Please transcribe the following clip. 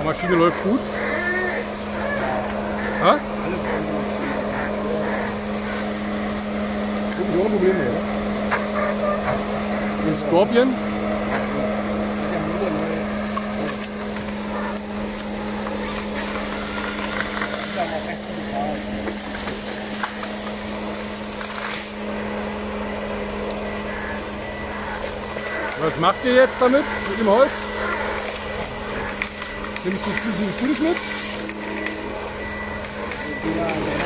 Die Maschine läuft gut. Ha? Alles gut. Ohne Probleme, ja. Den Scorpion. Was macht ihr jetzt damit, mit dem Holz? Nimmst du das mit? Ja.